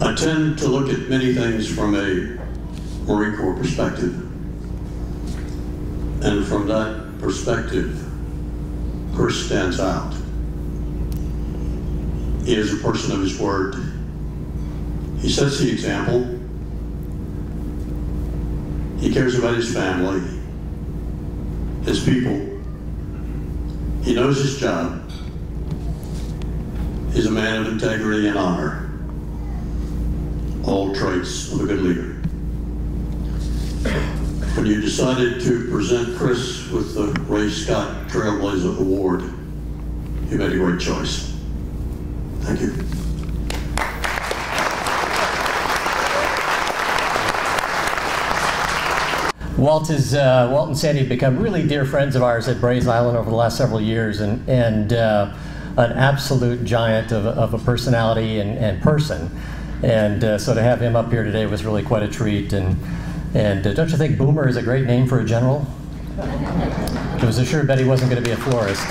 I tend to look at many things from a Marine Corps perspective. And from that perspective, Chris stands out. He is a person of his word. He sets the example. He cares about his family, his people. He knows his job. He's a man of integrity and honor. All traits of a good leader. When you decided to present Chris with the Ray Scott Trailblazer Award, you made a great choice. Thank you. Walton said he'd become really dear friends of ours at Bray's Island over the last several years, and an absolute giant of a personality and person. And so to have him up here today was really quite a treat. And don't you think Boomer is a great name for a general? I was assured that he wasn't going to be a florist.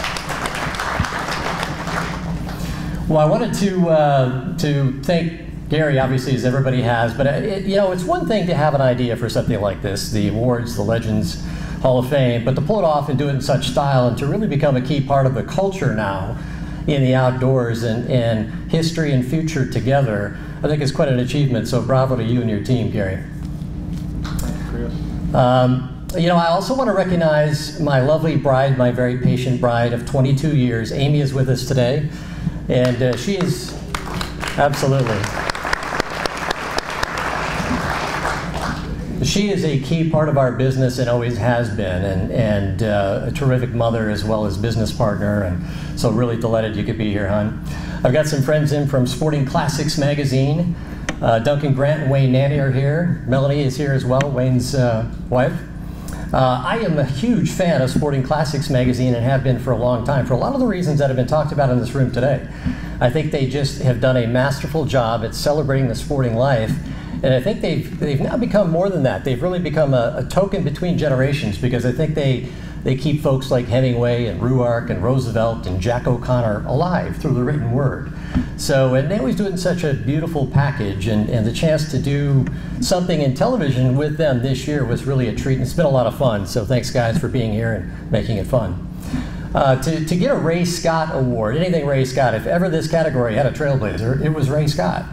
Well, I wanted to thank Gary, obviously, as everybody has. But it's one thing to have an idea for something like this, the awards, the Legends Hall of Fame, but to pull it off and do it in such style and to really become a key part of the culture now in the outdoors and history and future together, I think is quite an achievement. So bravo to you and your team, Gary. I also want to recognize my lovely bride, my very patient bride of 22 years. Amy is with us today, and she is absolutely. She is a key part of our business and always has been, and a terrific mother as well as business partner, and so really delighted you could be here, hon. I've got some friends in from Sporting Classics Magazine. Duncan Grant and Wayne Nanny are here. Melanie is here as well, Wayne's wife. I am a huge fan of Sporting Classics Magazine and have been for a long time, for a lot of the reasons that have been talked about in this room today. I think they just have done a masterful job at celebrating the sporting life, and I think they've now become more than that. They've really become a token between generations, because I think they keep folks like Hemingway and Ruark and Roosevelt and Jack O'Connor alive through the written word. So, and they always do it in such a beautiful package, and the chance to do something in television with them this year was really a treat, and it's been a lot of fun. So thanks, guys, for being here and making it fun. To get a Ray Scott Award, anything Ray Scott, if ever this category had a trailblazer, it was Ray Scott,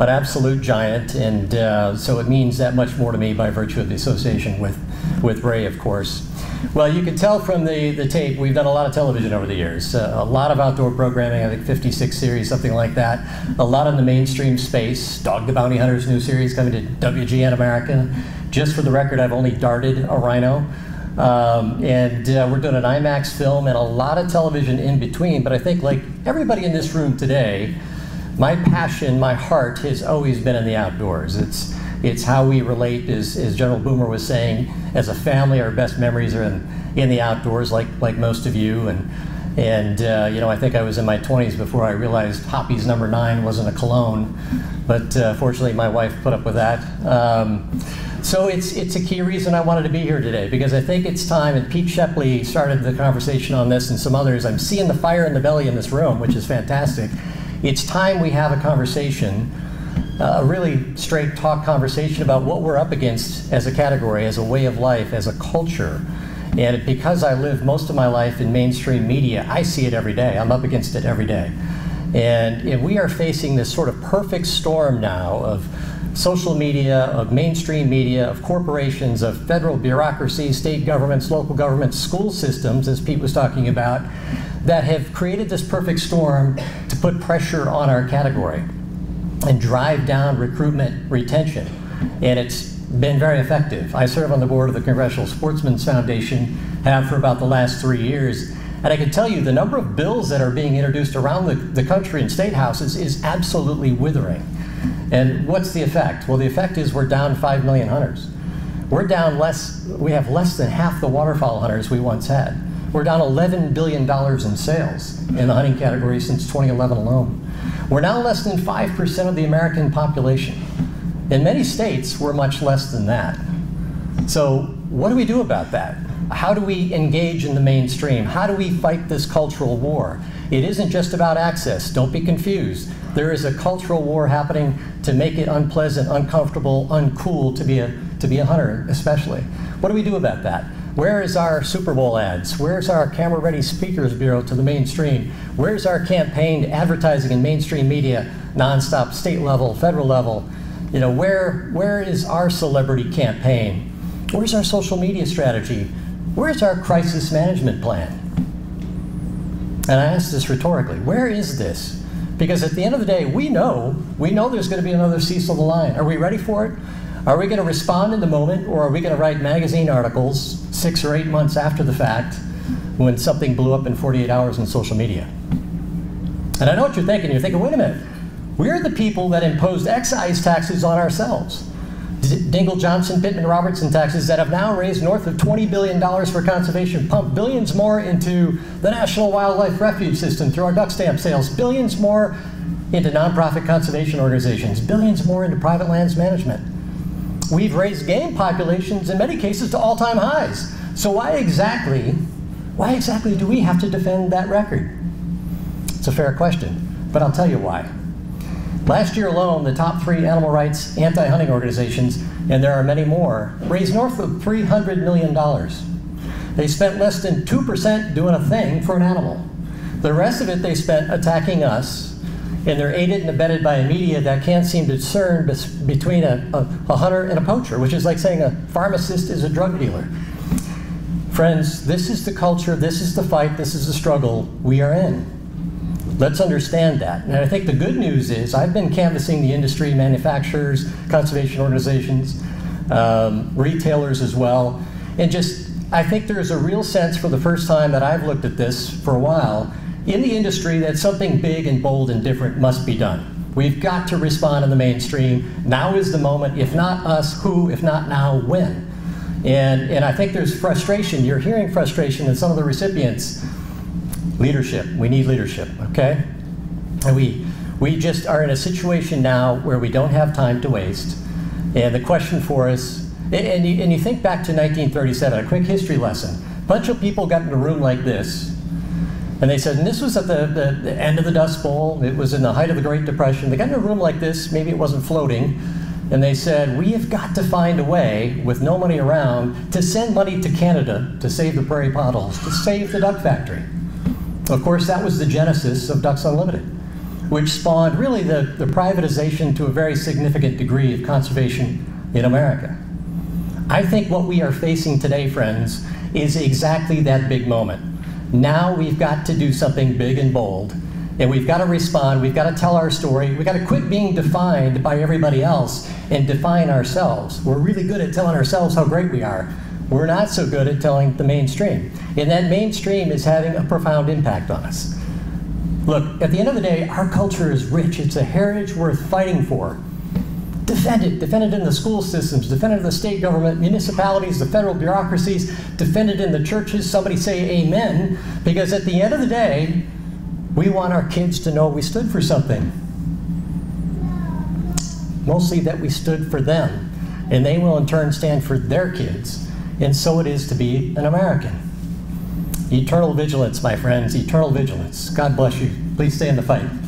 an absolute giant, and so it means that much more to me by virtue of the association with Ray, of course. Well, you can tell from the tape, we've done a lot of television over the years. A lot of outdoor programming, I think 56 series, something like that. A lot in the mainstream space. Dog the Bounty Hunters' new series coming to WGN America. Just for the record, I've only darted a rhino. And we're doing an IMAX film and a lot of television in between. But I think, like everybody in this room today, my passion, my heart has always been in the outdoors. It's how we relate, as General Boomer was saying, as a family. Our best memories are in the outdoors, like most of you. And I think I was in my 20s before I realized Hoppy's Number Nine wasn't a cologne, but fortunately my wife put up with that. So it's a key reason I wanted to be here today, because I think it's time, and Pete Shepley started the conversation on this and some others. I'm seeing the fire in the belly in this room, which is fantastic. It's time we have a conversation, a really straight talk conversation about what we're up against as a category, as a way of life, as a culture. And because I live most of my life in mainstream media, I see it every day. I'm up against it every day. And we are facing this sort of perfect storm now of social media, of mainstream media, of corporations, of federal bureaucracies, state governments, local governments, school systems, as Pete was talking about, that have created this perfect storm to put pressure on our category and drive down recruitment, retention, and it's been very effective. I serve on the board of the Congressional Sportsmen's Foundation, have for about the last 3 years, and I can tell you the number of bills that are being introduced around the country in state houses is absolutely withering. And what's the effect? Well, the effect is we're down 5 million hunters. We're down less, we have less than half the waterfowl hunters we once had. We're down $11 billion in sales in the hunting category since 2011 alone. We're now less than 5% of the American population. In many states, we're much less than that. So what do we do about that? How do we engage in the mainstream? How do we fight this cultural war? It isn't just about access. Don't be confused. There is a cultural war happening to make it unpleasant, uncomfortable, uncool to be a hunter, especially. What do we do about that? Where is our Super Bowl ads? Where's our camera-ready speakers bureau to the mainstream? Where's our campaign advertising in mainstream media, nonstop, state level, federal level? You know, where is our celebrity campaign? Where's our social media strategy? Where's our crisis management plan? And I ask this rhetorically, where is this? Because at the end of the day, we know there's going to be another Cecil the Lion. Are we ready for it? Are we going to respond in the moment, or are we going to write magazine articles 6 or 8 months after the fact when something blew up in 48 hours on social media? And I know what you're thinking. You're thinking, wait a minute. We're the people that imposed excise taxes on ourselves. Dingle-Johnson-Pittman-Robertson taxes that have now raised north of $20 billion for conservation, pumped billions more into the National Wildlife Refuge System through our duck stamp sales, billions more into nonprofit conservation organizations, billions more into private lands management. We've raised game populations in many cases to all-time highs. So why exactly do we have to defend that record? It's a fair question, but I'll tell you why. Last year alone, the top 3 animal rights anti-hunting organizations, and there are many more, raised north of $300 million. They spent less than 2% doing a thing for an animal. The rest of it they spent attacking us, and they're aided and abetted by a media that can't seem to discern between a hunter and a poacher, which is like saying a pharmacist is a drug dealer. Friends, this is the culture, this is the fight, this is the struggle we are in. Let's understand that. And I think the good news is I've been canvassing the industry, manufacturers, conservation organizations, retailers as well. And just, I think there's a real sense for the first time that I've looked at this for a while in the industry that something big and bold and different must be done. We've got to respond in the mainstream. Now is the moment. If not us, who? If not now, when? And I think there's frustration. You're hearing frustration in some of the recipients. Leadership. We need leadership, okay? And we just are in a situation now where we don't have time to waste. And the question for us, and you think back to 1937, a quick history lesson. A bunch of people got in a room like this, and they said, and this was at the end of the Dust Bowl, it was in the height of the Great Depression. They got in a room like this, maybe it wasn't floating, and they said, we have got to find a way, with no money around, to send money to Canada to save the prairie potholes, to save the duck factory. Of course, that was the genesis of Ducks Unlimited, which spawned really the privatization to a very significant degree of conservation in America. I think what we are facing today, friends, is exactly that big moment. Now we've got to do something big and bold, and we've got to respond, we've got to tell our story, we've got to quit being defined by everybody else and define ourselves. We're really good at telling ourselves how great we are. We're not so good at telling the mainstream. And that mainstream is having a profound impact on us. Look, at the end of the day, our culture is rich. It's a heritage worth fighting for. Defend it. Defend it in the school systems. Defend it in the state government, municipalities, the federal bureaucracies. Defend it in the churches. Somebody say amen. Because at the end of the day, we want our kids to know we stood for something. Mostly that we stood for them. And they will in turn stand for their kids. And so it is to be an American. Eternal vigilance, my friends, eternal vigilance. God bless you. Please stay in the fight.